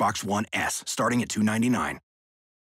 Xbox One S, starting at $299.